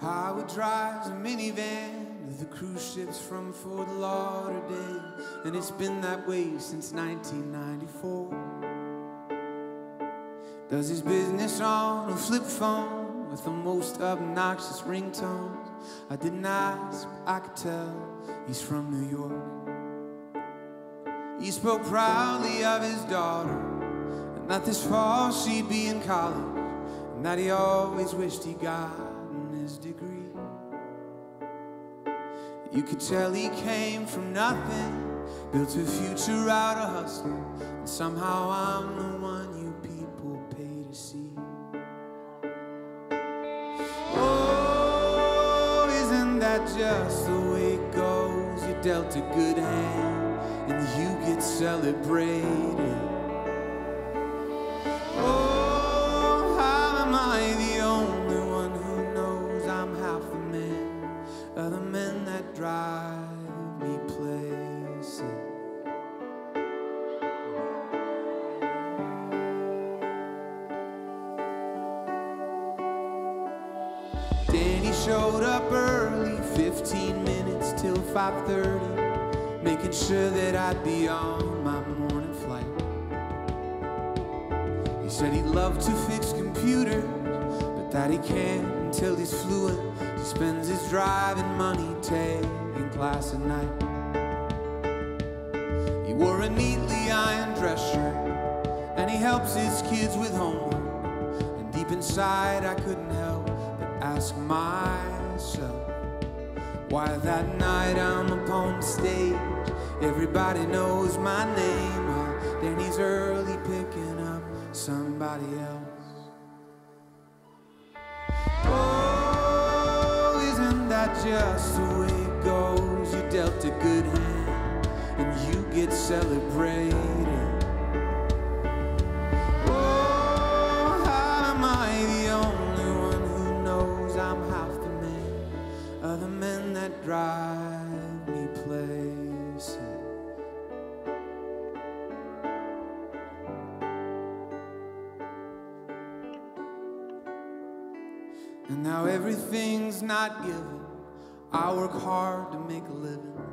Howard drives a minivan with the cruise ships from Fort Lauderdale, and it's been that way since 1994. Does his business on a flip phone with the most obnoxious ringtones. I didn't ask, but I could tell he's from New York. He spoke proudly of his daughter, and not this fall she'd be in college, and that he always wished he gotten his degree. You could tell he came from nothing, built a future out of hustle, and somehow I'm the one you people pay to see. Oh, isn't that just the way it goes? You're dealt a good hand, and you get celebrated. Other men that drive me places. Danny showed up early, 15 minutes till 5:30, making sure that I'd be on my morning flight. He said he loved to fix computers, but that he can't until he's fluent. He spends his driving money taking class at night. He wore a neatly ironed dress shirt, and he helps his kids with homework. And deep inside I couldn't help but ask myself why that night I'm upon stage, everybody knows my name, while Danny's early picking up somebody else. Just the way it goes, you're dealt a good hand, and you get celebrated. Oh, how am I the only one who knows I'm half the man of the men that drive me places? And now everything's not given. I work hard to make a living, but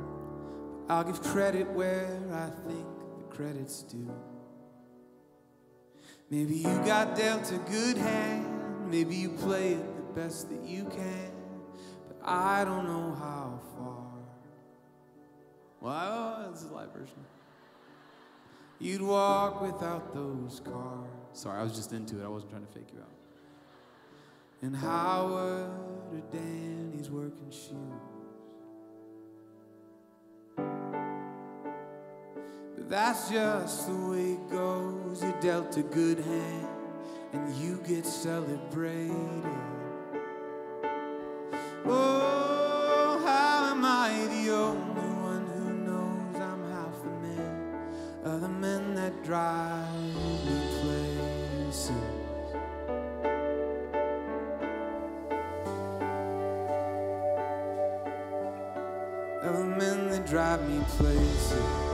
I'll give credit where I think the credit's due. Maybe you got dealt a good hand, maybe you play it the best that you can, but I don't know how far. Well, this is a live version. You'd walk without those cars. Sorry, I was just into it. I wasn't trying to fake you out. And Howard or Danny's working shoes. But that's just the way it goes. You're dealt a good hand, and you get celebrated. Oh, how am I the only one who knows I'm half the man of the men that drive me places? Of the men that drive me places.